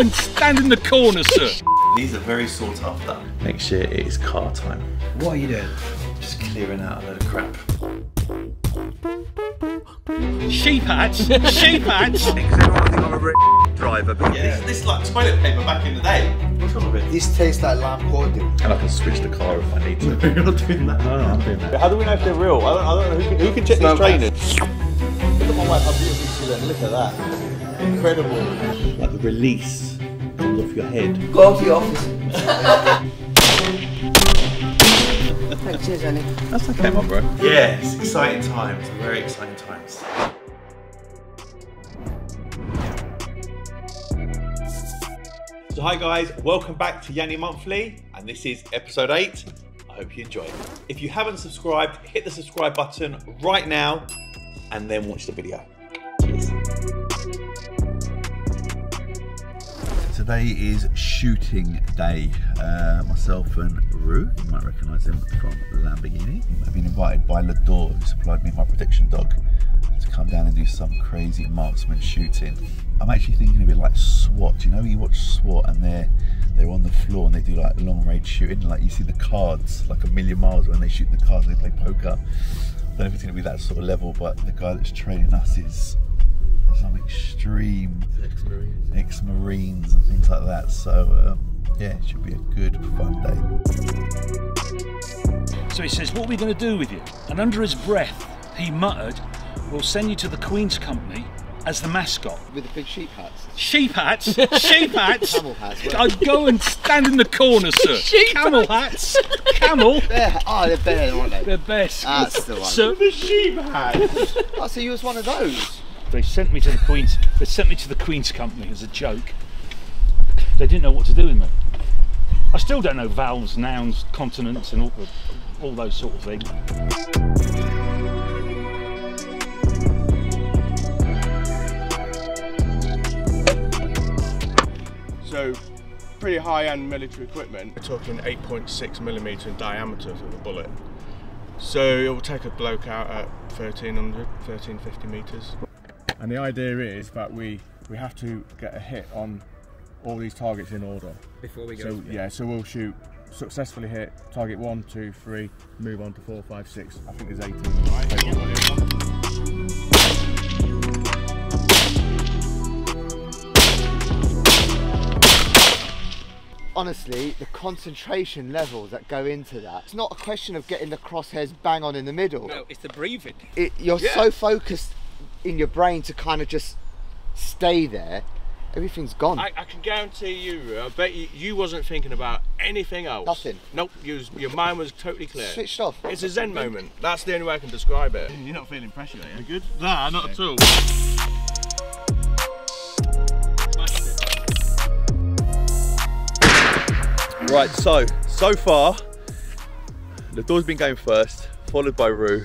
and stand in the corner, sir. These are very sought after. Next year it is car time. What are you doing? Just clearing out a load of crap. Sheep hats, sheep hats. Because everyone thinks I'm a rich driver, but yeah. This is like toilet paper back in the day. What's wrong with it? This tastes like Lamborghini. And I can switch the car if I need to. You're not doing that. No, I'm doing that. How do we know if they're real? I don't know. Who can check these trainers? Look at my wife, I'll be able to look at that. Incredible. Like the release comes off your head. Go off the office. Thanks, cheers, Annie. That's okay, my bro. Yeah, it's exciting times, very exciting times. So hi guys, welcome back to Yianni Monthly, and this is episode 8. I hope you enjoy it. If you haven't subscribed, hit the subscribe button right now, and then watch the video. Cheers. Today is shooting day. Myself and Rue, you might recognise him from Lamborghini. I've been invited by Ledore, who supplied me my protection dog, to come down and do some crazy marksman shooting. I'm actually thinking of it like SWAT. You know, you watch SWAT and they're on the floor and they do like long range shooting. Like you see the cards like a million miles when they shoot the cards. They play poker. I don't know if it's going to be that sort of level, but the guy that's training us is some extreme ex-marines and things like that, so yeah, it should be a good fun day. So he says, what are we going to do with you? And under his breath he muttered, we'll send you to the Queen's Company as the mascot. With the big sheep hats. Sheep hats? Sheep hats? Camel hats. Where? I'd go and stand in the corner, sir. Sheep camel hats. Camel. Bear. Oh, they're bear, aren't they? They're best. That's the one. So the sheep hats. Oh, so you was one of those. They sent me to the Queen's. They sent me to the Queen's Company as a joke. They didn't know what to do with me. I still don't know vowels, nouns, consonants, and all those sort of things. So, pretty high-end military equipment. We're talking 8.6mm in diameter of the bullet. So it will take a bloke out at 1300, 1350 meters. And the idea is that we have to get a hit on all these targets in order. Before we go. So yeah, so we'll shoot, successfully hit, target 1, 2, 3, move on to 4, 5, 6. I think there's 18. Right. Honestly, the concentration levels that go into that, it's not a question of getting the crosshairs bang on in the middle. No, it's the breathing. You're so focused in your brain to kind of just stay there, everything's gone. I can guarantee you, I bet you wasn't thinking about anything else. Nothing. Nope, your mind was totally clear. Switched off. It's a zen moment. That's the only way I can describe it. You're not feeling pressure, are you? Good? Nah, not at all. Right, so far, Ledore's been going first, followed by Rue,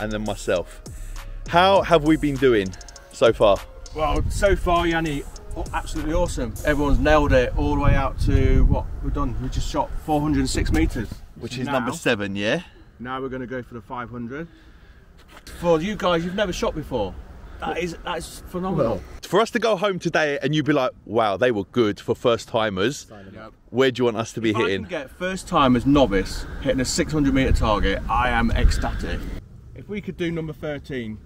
and then myself. How have we been doing so far? Well, so far, Yianni, absolutely awesome. Everyone's nailed it all the way out to what we've done. We just shot 406 meters. Which is now, number 7, yeah? Now we're going to go for the 500. For you guys, you've never shot before. That is phenomenal. For us to go home today and you'd be like, wow, they were good for first timers. Yep. Where do you want us to be hitting? If I can get first timers novice hitting a 600 meter target, I am ecstatic. If we could do number 13.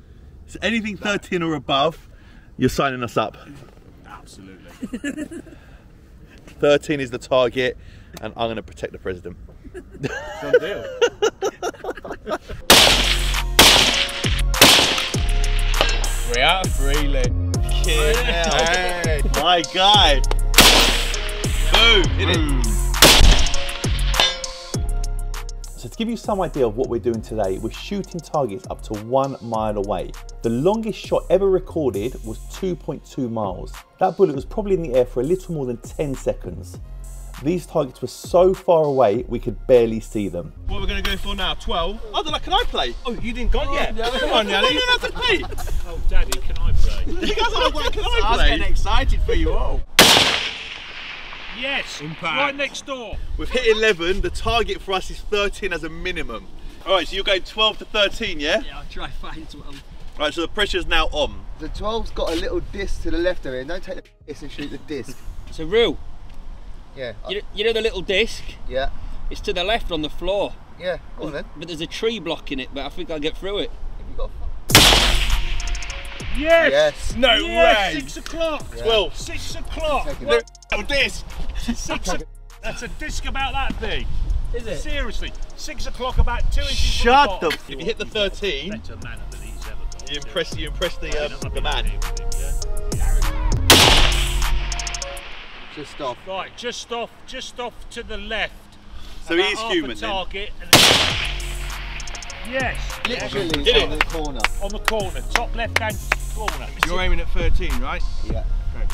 So anything 13 or above, you're signing us up. Absolutely. 13 is the target, and I'm going to protect the president. Done deal. We are freely. Hey. My guy. Boom. Hit it. So to give you some idea of what we're doing today, we're shooting targets up to 1 mile away. The longest shot ever recorded was 2.2 miles. That bullet was probably in the air for a little more than 10 seconds. These targets were so far away, we could barely see them. What we're going to go for now, 12. Oh, like, can I play? Oh, you didn't go yet. Yeah. Come on, Yanni. You didn't have to play. Oh, Daddy, can I play? You guys are like, can I play? I was getting excited for you all. Yes, impact. Right next door. We've hit 11, the target for us is 13 as a minimum. All right, so you're going 12 to 13, yeah? Yeah, I'll try find 12. All right, so the pressure's now on. The 12's got a little disc to the left of it. Don't take the piss and shoot the disc. So Roo, yeah, you know the little disc? Yeah. It's to the left on the floor. Yeah, go on then. But there's a tree blocking it, but I think I'll get through it. Yes! No way! 6 o'clock! Yeah. Well, 6 o'clock! Little disc! 6 o'clock! That's a disc about that big. Is it? Seriously, 6 o'clock about 2 inches. Shut the f. If you hit the 13, better manner than he's ever got. You impress the man. Just off. Right, just off to the left. So he's human then. Target. Yes. Literally on the corner. On the corner, top left hand corner. You're aiming at 13, right? Yeah. Great.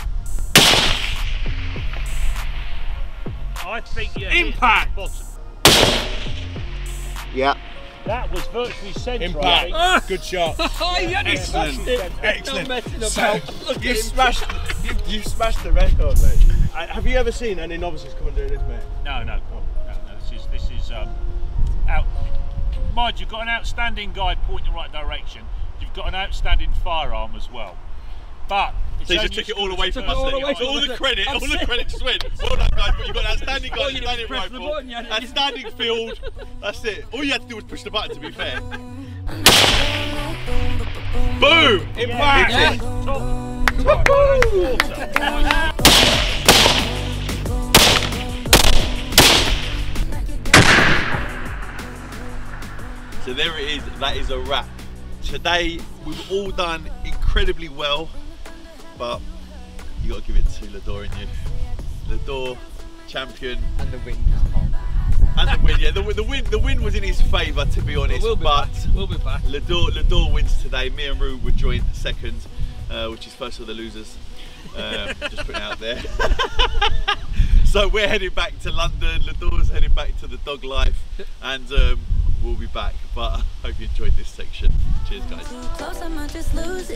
I think you're impact. Hit the bottom. Yeah. That was virtually central. Impact. Ah. Good shot. Excellent. Excellent. Look, you smashed the record, mate. Have you ever seen any novices come and do this, mate? No. No. This is out. Mind you've got an outstanding guide pointing the right direction. You've got an outstanding firearm as well. But so you just took it all away from us. All the credit to Swin. Well done, guys. But you've got an outstanding guy, outstanding rifle, outstanding field. That's it. All you had to do was push the button. To be fair. Boom! Impact. Yes. Top. So there it is, that is a wrap. Today, we've all done incredibly well, but you got to give it to Ledore, and you. Ledore, champion. And the win. And the win, yeah, the win was in his favour, to be honest, we'll be back. Ledore wins today. Me and Roo were joint second, which is first of the losers. Just putting it out there. So we're headed back to London, Ledore's headed back to the dog life, and we'll be back, but I hope you enjoyed this section. Cheers, guys.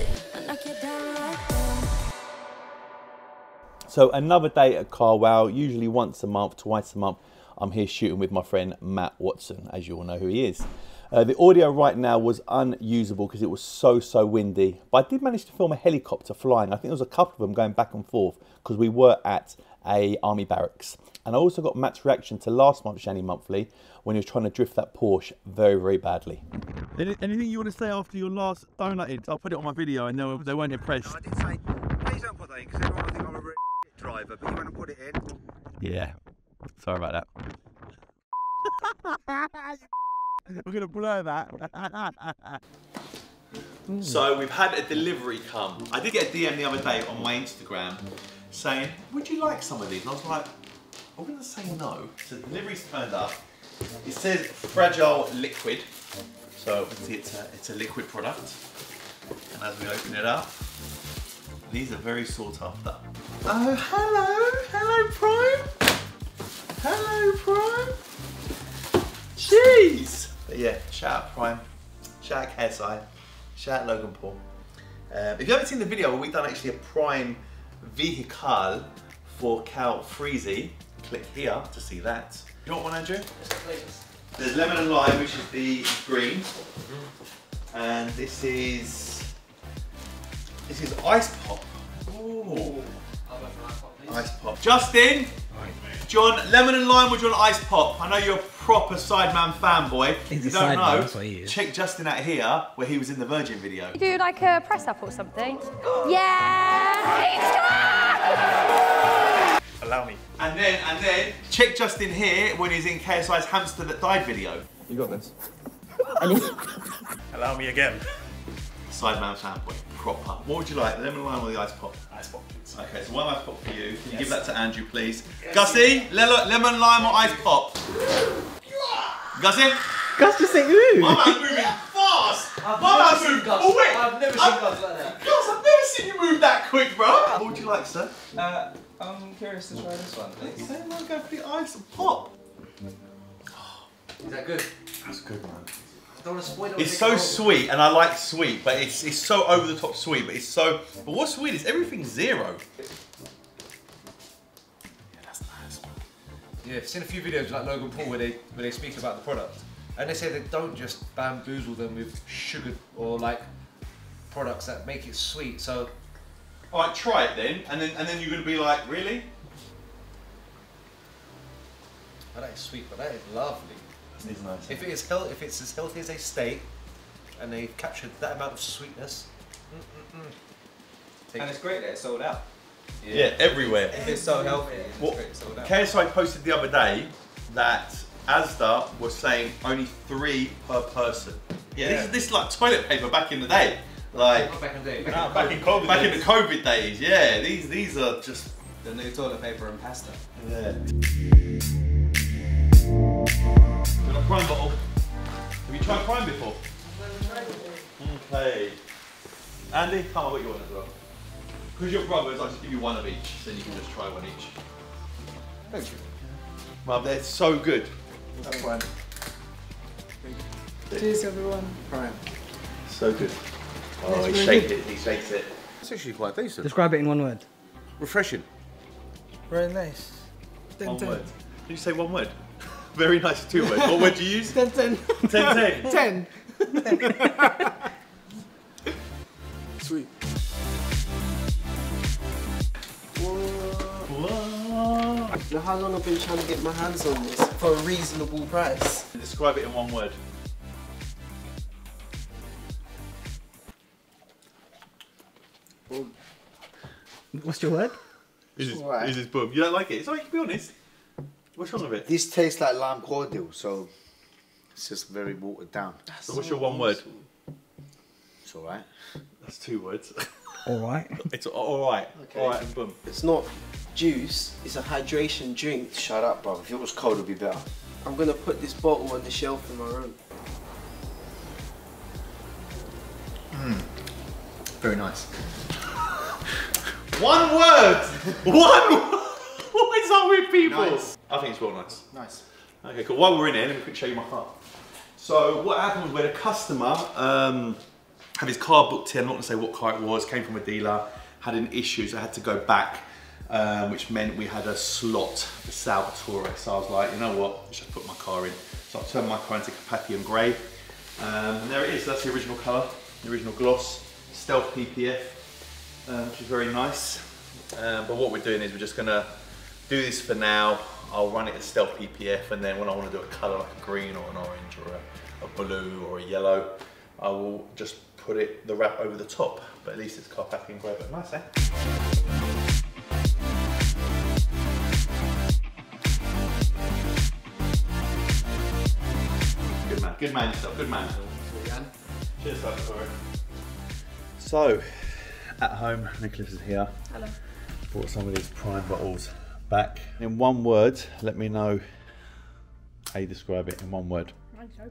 So another day at Carwow, usually once a month, twice a month, I'm here shooting with my friend Matt Watson, as you all know who he is. The audio right now was unusable because it was so windy, but I did manage to film a helicopter flying. I think there was a couple of them going back and forth because we were at a army barracks. And I also got Matt's reaction to last month's Yianni Monthly when he was trying to drift that Porsche very badly. Anything you want to say after your last donut in? I'll put it on my video and they weren't impressed. No, I did say, please don't put that in because everyone will think I'm a real driver, but you want to put it in? Yeah, sorry about that. We're going to blur that. So we've had a delivery come. I did get a DM the other day on my Instagram saying, would you like some of these? And I was like, I'm going to say no. So the delivery's turned up. It says fragile liquid. So obviously it's a liquid product. And as we open it up, these are very sought after. Oh, hello Prime. Hello Prime. Jeez. But yeah, shout out Prime. Shout out KSI. Shout out Logan Paul. If you haven't seen the video, we've done actually a Prime vehicle for Cal Freezy. Click here to see that. You want one, Andrew? Please. There's lemon and lime, which is the green, and this is ice pop. Ooh. I'll go for ice pop, please. Ice pop. Justin, John, lemon and lime, or do you want ice pop? I know you're a proper Sideman fanboy. If you don't know, check Justin out here where he was in the Virgin video. You do like a press up or something? Yeah. Allow me. And then, check Justin here when he's in KSI's hamster that died video. You got this. Allow me again. Sideman fanboy, proper. What would you like, the lemon lime or the ice pop? Ice pop, please. Okay, so one ice pop for you. Can you give that to Andrew, please? Yes. Gussie, lemon lime or ice pop? Gussie? Gus just said ooh. My man's moving fast. I've never seen Gus like that. Gus, I've never seen you move that quick, bro. What would you like, sir? I'm curious to try this one. Thanks. Same one, go for the ice and pop. Is that good? That's good, man. I don't want to spoil it. It's so sweet, and I like sweet, but it's so over the top sweet. But it's so. But what's sweet is everything's zero. Yeah, that's nice, man. Yeah, I've seen a few videos like Logan Paul where they speak about the product, and they say they don't just bamboozle them with sugar or like products that make it sweet. So. All right, try it then, and then you're gonna be like, really? Oh, that is sweet, but that is lovely. It is nice. If it is healthy, if it's as healthy as they state, and they've captured that amount of sweetness. And it's great that it's sold out. Yeah, everywhere. If it's so healthy, it's sold out. KSI posted the other day that Asda was saying only 3 per person. Yeah. This is like toilet paper back in the day. Like back in the day. No, back in COVID. Back in the COVID days. Yeah. These are just the new toilet paper and pasta. Yeah. You want a Prime bottle? Have you tried Prime before? Okay. Andy, come on, what you want as well? Because your brothers, I just give you one of each, so you can just try one each. Thank you. Mum, they're so good. That's one. Cheers, everyone. Prime. So good. Oh, he shakes it. He shakes it. It's actually quite decent. Describe it in one word. Refreshing. Very nice. 10, one 10. Word. Did you say one word? Very nice. 2 words. What word do you use? 10. 10. 10. 10. Sweet. Whoa. How long I've been trying to get my hands on this for a reasonable price. Describe it in one word. Boom. What's your word? This is boom. You don't like it? It's alright, be honest. What's wrong with it? This tastes like lime cordial, so it's just very watered down. So what's your one word? It's alright. That's 2 words. Alright. It's alright. Okay. Alright and boom. It's not juice, it's a hydration drink. Shut up, bro. If it was cold, it would be better. I'm going to put this bottle on the shelf in my room. Very nice. One word! One word! What is up with people? Nice. I think it's well nice. Nice. Okay, cool. While we're in here, let me quickly show you my car. So what happens when a customer had his car booked in, I'm not going to say what car it was, came from a dealer, had an issue, so I had to go back, which meant we had a slot for Salvatore. So I was like, you know what, I should put my car in. So I turned my car into Carpathian Grey. And there it is, that's the original colour, the original gloss, stealth PPF, which is very nice. But what we're doing is we're just going to do this for now. I'll run it as stealth PPF, and then when I want to do a colour like a green or an orange or a blue or a yellow, I will just put it, the wrap over the top, but at least it's Carpathian Grey, but nice, eh? Good man yourself, good man. Cheers, Salvatore. So, at home, Nicholas is here. Hello. Brought some of these Prime bottles back. In one word, let me know how you describe it in one word. Nice, open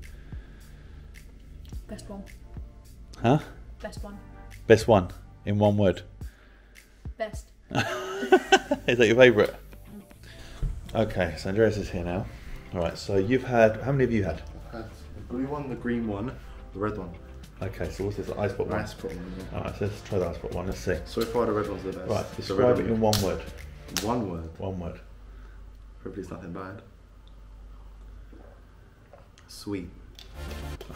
it. Best one. Huh? Best one. Best one. In one word. Best. Is that your favourite? Okay, so Andreas is here now. Alright, so you've had, how many have you had? I've had the blue one, the green one, the red one. Okay, so what's this, the ice pot one? Ice pot one, yeah. Alright, so let's try the ice pot one, let's see. So far the red one's the best. Right, describe it in one word. One word? One word. Probably it's nothing bad. Sweet.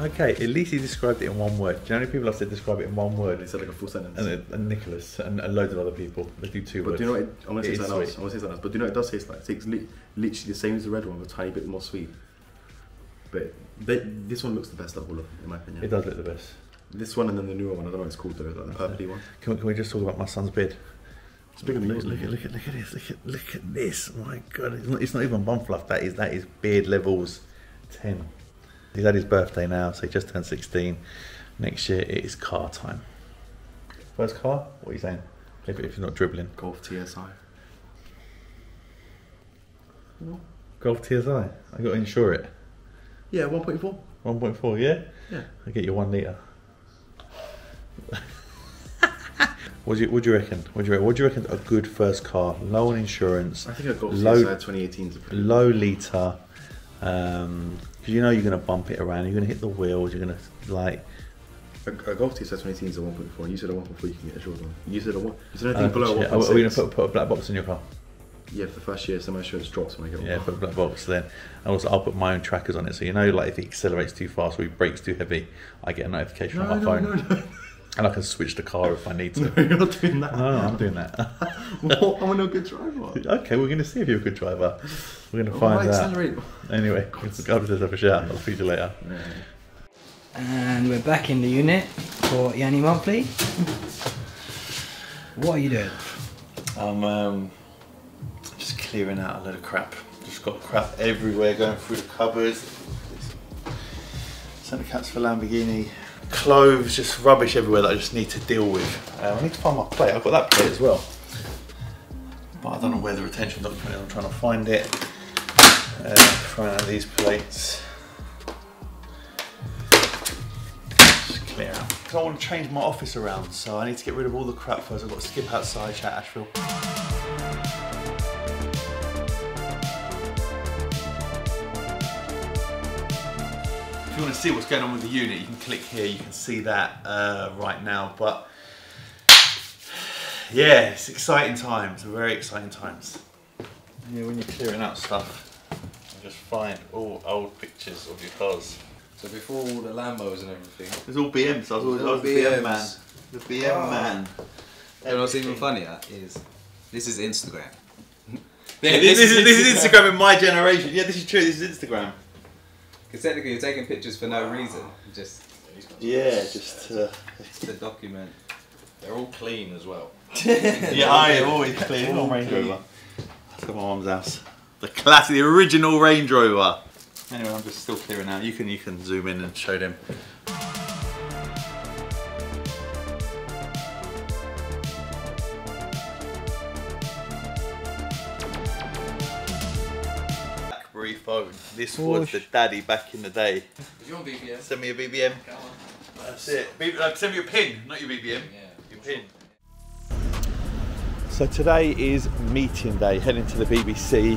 Okay, at least he described it in one word. Do you know how many people have said describe it in one word? He said like a full sentence. And Nicholas and loads of other people. They do 2 words. But do you know what? I want to say something else. I want to say something else. But do you know what it does taste like? It tastes literally the same as the red one, but a tiny bit more sweet. But this one looks the best of all of them, in my opinion. It does look the best. This one and then the newer one. I don't know what it's called though. Like the purpley one. Can we just talk about my son's beard? It's bigger than yours. Look at this. My God, it's not even bum fluff. That is beard levels 10. He's had his birthday now, so he just turned 16. Next year, it is car time. First car? What are you saying? If you're not dribbling. Golf TSI. No. Golf TSI? I got to insure it. Yeah, 1.4. 1.4, yeah? Yeah. I get you 1 litre. What do you reckon a good first car? Low on insurance. I think I got low, TSI 2018. Low litre. Because you know you're going to bump it around, you're going to hit the wheels, you're going to like... A Golf TSI 2018 is a 1.4 and you said a 1.4 you can get a short one. You said a 1... Is there anything below 1.6? Are we going to put a black box in your car? Yeah, for the first year, so my insurance drops when I get one. Yeah, put a black box then. And also I'll put my own trackers on it, so you know like if it accelerates too fast or it brakes too heavy, I get a notification on my phone. No. And I can switch the car if I need to. No, you're not doing that. No, I'm doing that. What? I'm not a good driver. Okay, we're going to see if you're a good driver. We're going to find out. Accelerate. Anyway, go up to this office. I'll feed you later. Yeah. And we're back in the unit for Yianni Monthly. What are you doing? I'm just clearing out a load of crap. Just got crap everywhere, going through the cupboards. Sent the cats for Lamborghini. Clothes, just rubbish everywhere that I just need to deal with. I need to find my plate. I've got that plate as well, but I don't know where the retention document is. I'm trying to find it. Throwing out these plates. Just clear out. Because I want to change my office around, so I need to get rid of all the crap first. I've got to skip outside, chat Asheville. If you want to see what's going on with the unit, you can click here, you can see that right now. But yeah, it's exciting times, very exciting times. Yeah, when you're clearing out stuff, you just find all old pictures of your cars. So before all the Lambos and everything, it was all BMs. I was always the BM man. And what's even funnier is, this is Instagram. This is Instagram in my generation. Yeah, this is true, this is Instagram. Because technically you're taking pictures for no reason, just... Yeah, just to document. They're all clean as well. Yeah, I am always clean. All Range Rover. That's my mum's house. The classic, the original Range Rover. Anyway, I'm just still clearing out. You can zoom in and show them. Phone. This was the daddy back in the day. Is your BBM? Send me a BBM. That's it. Send me your pin, not your BBM. Yeah. Your pin. So today is meeting day, heading to the BBC.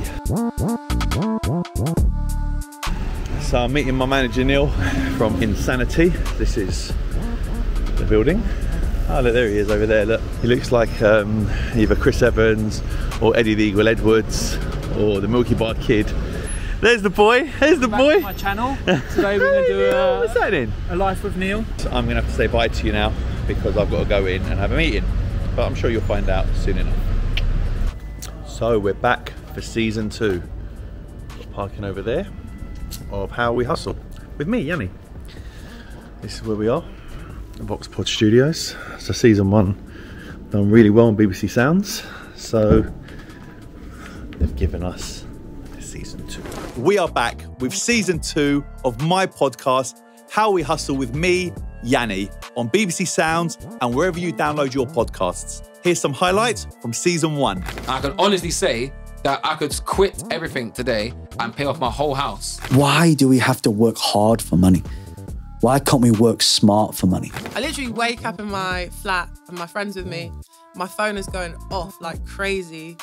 So I'm meeting my manager Neil from Insanity. This is the building. Oh look, there he is over there, look. He looks like either Chris Evans or Eddie the Eagle Edwards or the Milky Bar Kid. There's the boy, there's the boy. My channel. Today we're gonna do a life with Neil. So I'm gonna have to say bye to you now because I've got to go in and have a meeting. But I'm sure you'll find out soon enough. So we're back for season 2. Got parking over there of How We Hustle with me, Yianni. This is where we are, Vox Pod Studios. So season 1 done really well on BBC Sounds. So they've given us season 2. We are back with season 2 of my podcast, How We Hustle with me, Yianni, on BBC Sounds and wherever you download your podcasts. Here's some highlights from season 1. I can honestly say that I could quit everything today and pay off my whole house. Why do we have to work hard for money? Why can't we work smart for money? I literally wake up in my flat and my friend's with me. My phone is going off like crazy.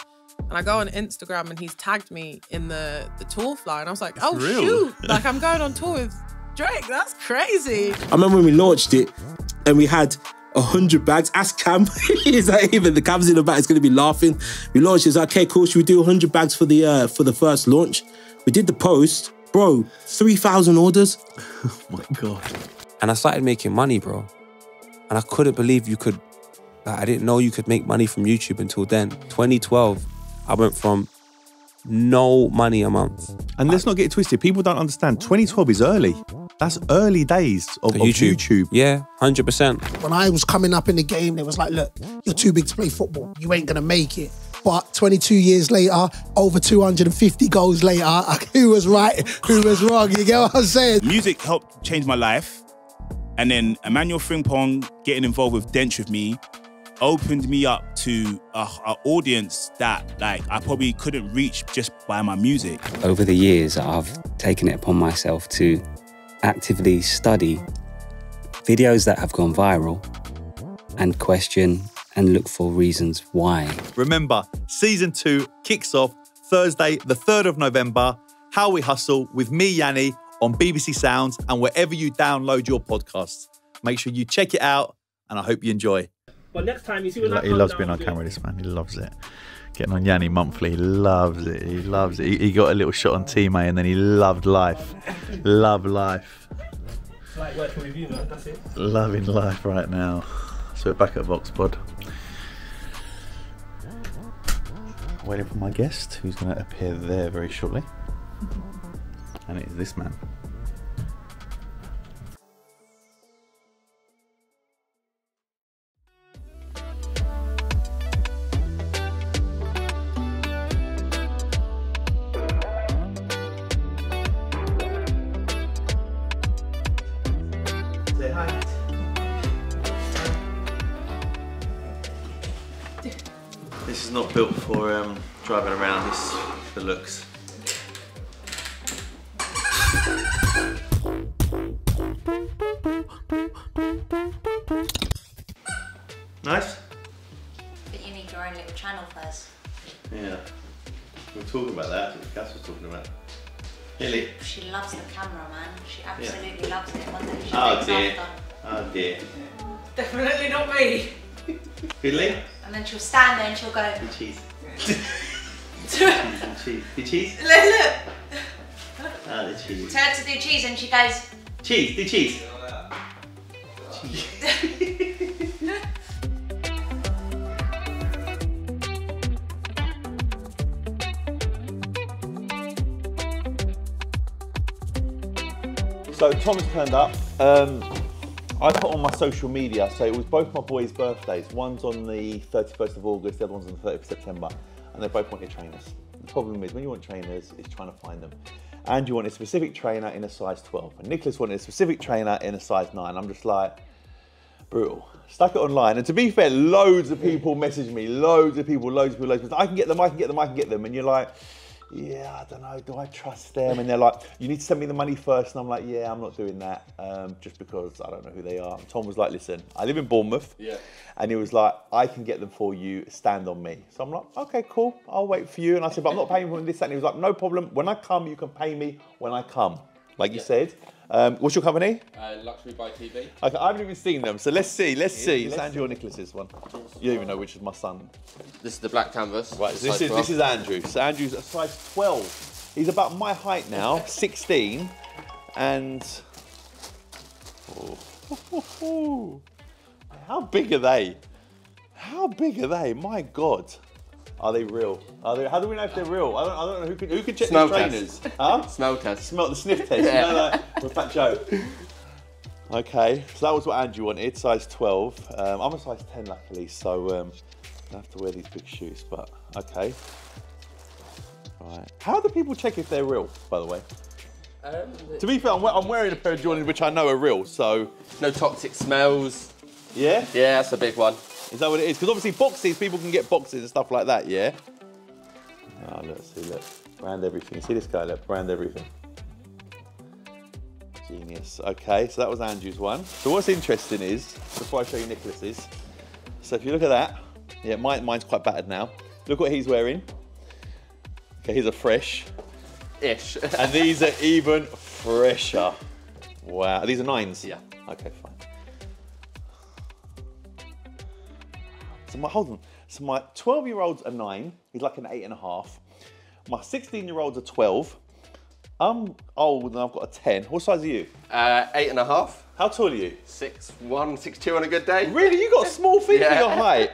And I go on Instagram and he's tagged me in the tour flyer. And I was like, oh, shoot. Like, I'm going on tour with Drake. That's crazy. I remember when we launched it and we had 100 bags. Ask Cam. Is that even? The Cam's in the back. It's going to be laughing. We launched it. It's like, okay, cool. Should we do 100 bags for the first launch? We did the post. Bro, 3,000 orders. Oh, my God. And I started making money, bro. And I couldn't believe you could... Like, I didn't know you could make money from YouTube until then. 2012. I went from no money a month. And let's not get it twisted. People don't understand. 2012 is early. That's early days of YouTube. Yeah, 100%. When I was coming up in the game, they was like, look, you're too big to play football. You ain't going to make it. But 22 years later, over 250 goals later, who was right? Who was wrong? You get what I'm saying? Music helped change my life. And then Emmanuel Fringpong getting involved with Dench with me opened me up to an audience that I probably couldn't reach just by my music. Over the years, I've taken it upon myself to actively study videos that have gone viral and question and look for reasons why. Remember, season 2 kicks off Thursday, the 3rd of November, How We Hustle with me, Yianni, on BBC Sounds and wherever you download your podcasts. Make sure you check it out and I hope you enjoy. But next time you see what he loves being on camera, this man. He loves it. Getting on Yianni Monthly, he loves it. He loves it. He got a little shot on TMA and then he loved life. Love life. Like working with you, man. That's it. Loving life right now. So we're back at Vox Pod. Waiting for my guest, who's going to appear there very shortly. And it is this man. This is not built for driving around, this for looks. Nice? But you need your own little channel first. Yeah. We were talking about that, Cass was talking about. Hilly. She loves the camera, man. She absolutely loves it. One day she takes it after. Oh dear. Definitely not me. Fiddling? And then she'll stand there and she'll go. The cheese. The cheese. Look. Ah, the cheese. Tell her to do cheese and she goes. Cheese. Do cheese. Cheese. So Tom has turned up. I put on my social media, so it was both my boys' birthdays. One's on the 31st of August, the other one's on the 30th of September, and they both wanted trainers. The problem is, when you want trainers, it's trying to find them. And you want a specific trainer in a size 12. And Nicholas wanted a specific trainer in a size 9. I'm just like, brutal. Stuck it online, and to be fair, loads of people messaged me, loads of people. I can get them, and you're like, yeah, I don't know, do I trust them? And they're like, you need to send me the money first. And I'm like, yeah, I'm not doing that just because I don't know who they are. And Tom was like, listen, I live in Bournemouth. Yeah. And he was like, I can get them for you, stand on me. So I'm like, okay, cool, I'll wait for you. And I said, but I'm not paying for this, that. And he was like, no problem. When I come, you can pay me when I come. Like you said. What's your company? Luxury by TV. Okay, I haven't even seen them, so let's see. It's Andrew or Nicholas's one. You don't even know which is my son. This is the black canvas. Right, so this is Andrew. So Andrew's a size 12. He's about my height now, 16, and how big are they? How big are they? My God. Are they real? How do we know if they're real? I don't know who can check the trainers. Huh? Smell test. Smell the sniff test. Yeah. You know, like, with that joke. Okay, so that was what Andrew wanted, size 12. I'm a size 10 luckily, so I don't have to wear these big shoes, but okay. Right. How do people check if they're real, by the way? To be fair, I'm wearing a pair of Jordans which I know are real, so. No toxic smells. Yeah? Yeah, that's a big one. Is that what it is? Because obviously boxes, people can get boxes and stuff like that, yeah? Oh, look, see, look. Brand everything. See this guy, look, brand everything. Genius. Okay, so that was Andrew's one. So what's interesting is, before I show you Nicholas's, so if you look at that, yeah, mine's quite battered now. Look what he's wearing. Okay, his are fresh-ish. And these are even fresher. Wow, these are 9s? Yeah. Okay, fine. So my 12-year-olds are 9, he's like an 8.5. My 16-year-olds are 12. I'm old and I've got a 10. What size are you? 8.5. How tall are you? 6'1", 6'2" on a good day. Really? You got small feet for your height.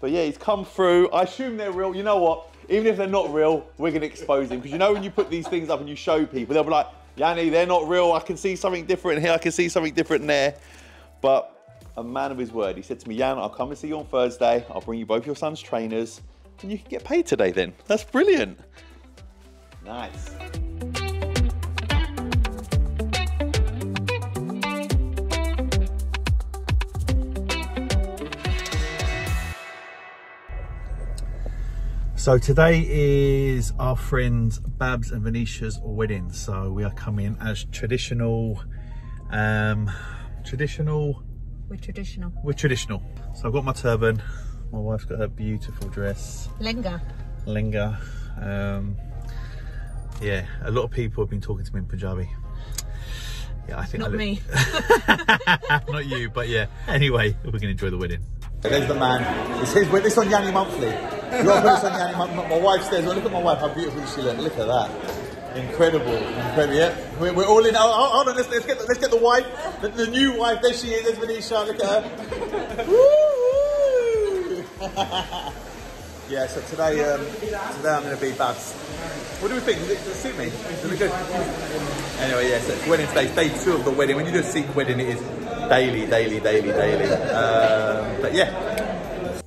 But yeah, he's come through. I assume they're real. You know what? Even if they're not real, we're going to expose him. Because you know when you put these things up and you show people, they'll be like, Yianni, they're not real. I can see something different here. I can see something different there. But a man of his word. He said to me, Yianni, I'll come and see you on Thursday. I'll bring you both your son's trainers and you can get paid today then. That's brilliant. Nice. So today is our friends Babs and Venetia's wedding. So we are coming as traditional, We're traditional. So I've got my turban. My wife's got her beautiful dress. Lehenga. Yeah, a lot of people have been talking to me in Punjabi. Yeah, I think. Not me. Not you, but yeah. Anyway, we're going to enjoy the wedding. There's the man. This on Yianni Monthly. You want to put this on Yianni Monthly? My wife's there. Look at my wife. How beautiful she looks. Look at that. Incredible, incredible. Yeah, we're all in. Oh, hold on, let's get the wife, the new wife. There she is. There's Manisha. Look at her. Woo! Yeah. So today I'm gonna be Babs. What do we think? Does it suit me? Does it good? Anyway, yeah. So it's wedding day 2 of the wedding. When you do a Sikh wedding, it is daily. But yeah.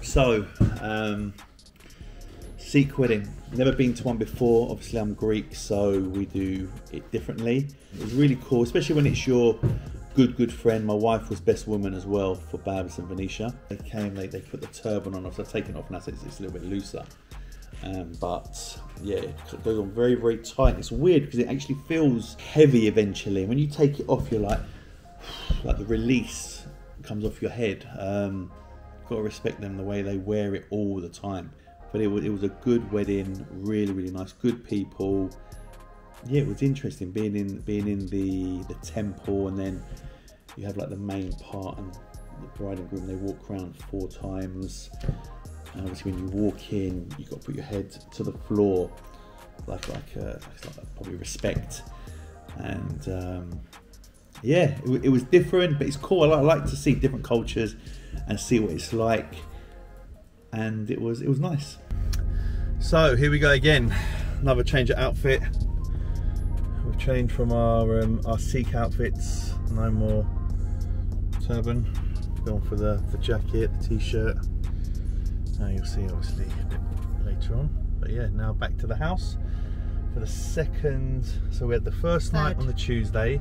So. Sikh wedding. Never been to one before. Obviously, I'm Greek, so we do it differently. It's really cool, especially when it's your good friend. My wife was best woman as well for Babs and Venetia. They came late. They put the turban on. So I've taken it off now, so it's a little bit looser. But yeah, it goes on very, very tight. It's weird because it actually feels heavy eventually. When you take it off, you're like the release comes off your head. Got to respect them the way they wear it all the time. But it was a good wedding, really nice, good people. Yeah, it was interesting being in the temple, and then you have like the main part and the bride and groom, they walk around 4 times. And obviously when you walk in, you've got to put your head to the floor, like probably respect. And yeah, it was different, but it's cool. I like to see different cultures and see what it's like. And it was nice. So here we go again, another change of outfit. We've changed from our Sikh outfits. No more turban, going for the jacket, the t-shirt. Now you'll see obviously a bit later on, but yeah, now back to the house for the second. So we had the first night on the Tuesday,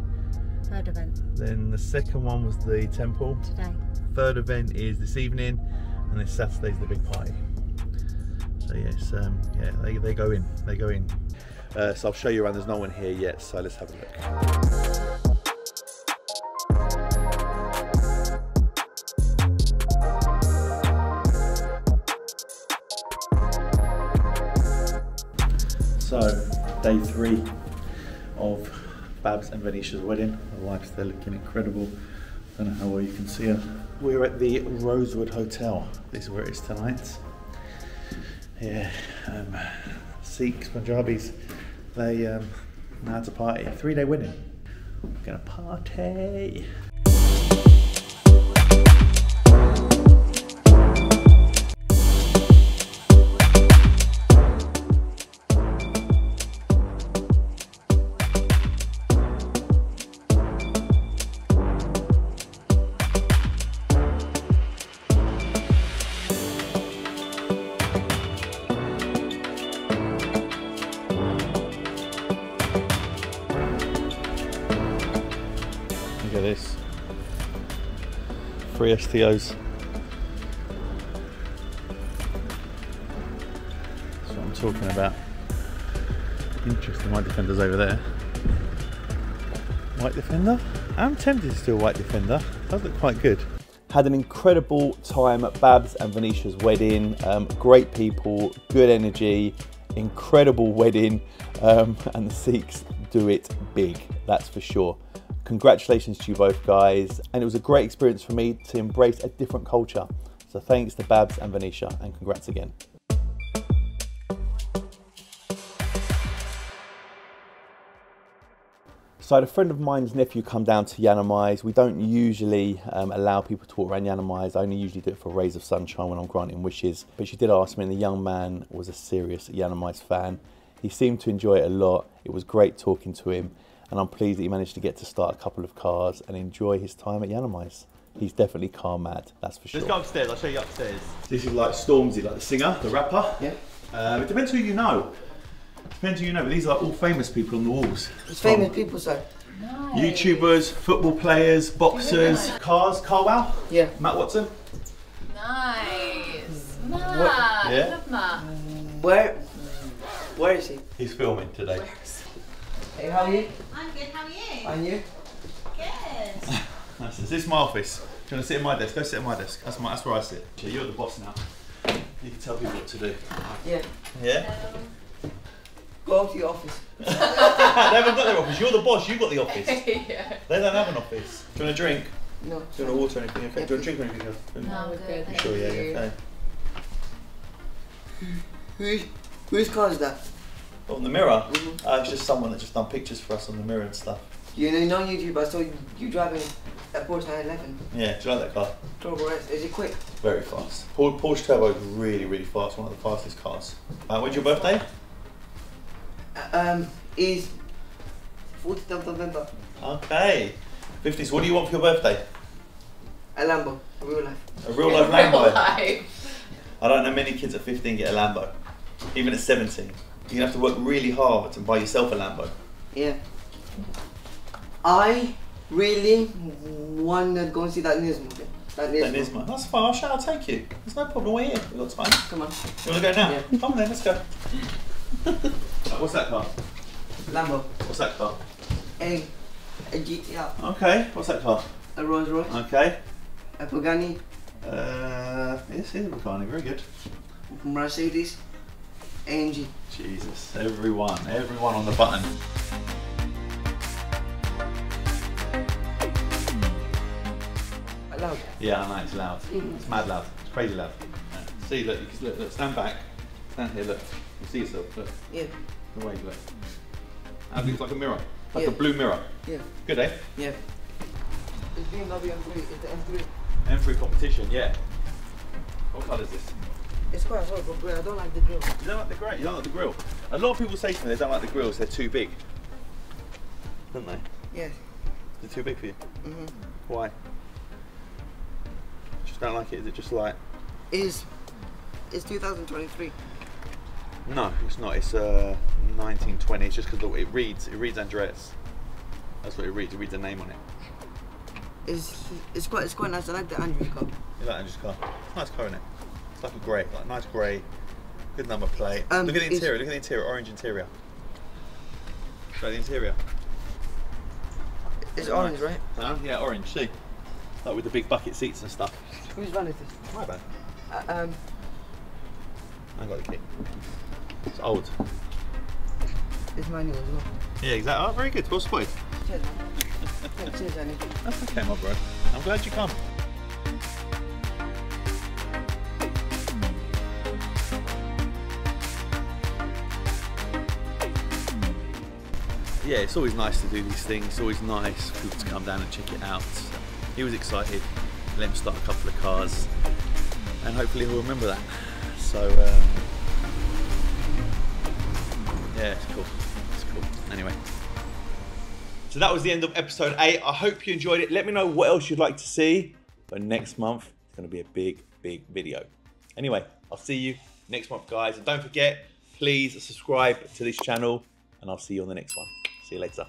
third event, then the second one was the temple today, third event is this evening, and this Saturday's the big party. So yes, yeah, they go in. So I'll show you around. There's no one here yet, so let's have a look. So day 3 of Babs and Venetia's wedding. My wife's there looking incredible. I don't know how well you can see her. We're at the Rosewood Hotel. This is where it is tonight. Yeah, Sikhs, Punjabis, they know how to party. 3-day wedding. We're gonna party. This 3 STOs. That's what I'm talking about. Interesting. White Defender's over there. White Defender? I'm tempted to do a White Defender. Does look quite good. Had an incredible time at Babs and Venetia's wedding. Great people, good energy, incredible wedding, and the Sikhs do it big, that's for sure. Congratulations to you both guys, and it was a great experience for me to embrace a different culture. So thanks to Babs and Venetia, and congrats again. So I had a friend of mine's nephew come down to Yiannimize. We don't usually allow people to walk around Yiannimize. I only usually do it for rays of sunshine when I'm granting wishes. But she did ask me, and the young man was a serious Yiannimize fan. He seemed to enjoy it a lot. It was great talking to him. And I'm pleased that he managed to get to start a couple of cars and enjoy his time at Yiannimize. He's definitely car mad, that's for sure. Let's go upstairs, I'll show you upstairs. This is like Stormzy, like the singer, the rapper. Yeah. It depends who you know. But these are all famous people on the walls. It's famous people, so. Nice. YouTubers, football players, boxers, cars, carwow. Yeah. Matt Watson. Nice. Matt. What? Yeah. I love Matt. Where is he? He's filming today. Hey, how are you? I'm good, how are you? And you? Good. Nice. This is my office. Do you want to sit at my desk? Go sit at my desk. That's where I sit. So you're the boss now. You can tell people what to do. Yeah. Yeah? Go to your office. They haven't got their office. You're the boss, you've got the office. Yeah. They don't have an office. Do you want a drink? No. Do you want water or anything? Okay. Yeah, do you want a drink or anything else? No, I'm good. Thank sure, yeah, you. Okay. Whose car is that? on the mirror. Mm-hmm. It's just someone that's just done pictures for us on the mirror and stuff. You know, no YouTube, I saw you driving a Porsche 911. Yeah, do you like that car? Turbo S. Is it quick? It's very fast. Porsche Turbo is really, really fast. One of the fastest cars. When's your birthday? Is 4th of November. Okay. 50s. What do you want for your birthday? A Lambo. A real life. A real life Lambo. I don't know many kids at 15 get a Lambo. Even at 17. You're going to have to work really hard to buy yourself a Lambo. Yeah. I really want to go and see that Nismo. That Nismo. That's fine. I'll take you. There's no problem. We're here. We've got time. Come on. You want to go now? Yeah. Come on then. Let's go. What's that car? Lambo. What's that car? A GTR. Okay. What's that car? A Rolls Royce. Okay. A Pagani. Yes, it is a Pagani. Very good. Mercedes. AMG. Jesus. Everyone. Everyone on the button. Loud. Yeah, I know, it's loud. It's mad loud. It's crazy loud. Yeah. See, look, you can, look, stand back. Stand here, look. You see yourself, look. Yeah. The wave, look. That looks like a mirror. Like a blue mirror. Yeah. Good, eh? Yeah. It's BMW M3. It's the M3. M3 competition, yeah. What colour is this? It's quite hard, but grey. I don't like the grill. You don't like the grey? You don't like the grill? A lot of people say to me they don't like the grills, they're too big. Don't they? Yes. They're too big for you? Mm-hmm. Why? Don't like it, is it just like... It's 2023. No, it's not, it's 1920, it's just because it reads Andreas. That's what it reads the name on it. It's quite nice, I like the Andrew's car. You like Andrew's car? It's a nice car, isn't it? It's like a grey, like nice grey, good number plate. Look at the interior, orange interior. Show the interior. It's orange, right? No? Yeah, orange, see? Like with the big bucket seats and stuff. Whose van is this? My van. I got the key. It's old. It's manual as well. Yeah, exactly. Oh, very good. Well spotted. Cheers, man. Cheers, Annie. That's okay, my bro. I'm glad you come. Yeah, it's always nice to do these things. It's always nice for people to come down and check it out. He was excited, let him start a couple of cars, and hopefully he'll remember that. So, yeah, it's cool. It's cool. Anyway. So that was the end of episode 8. I hope you enjoyed it. Let me know what else you'd like to see. But next month, it's going to be a big, big video. Anyway, I'll see you next month, guys. And don't forget, please subscribe to this channel, and I'll see you on the next one. See you later.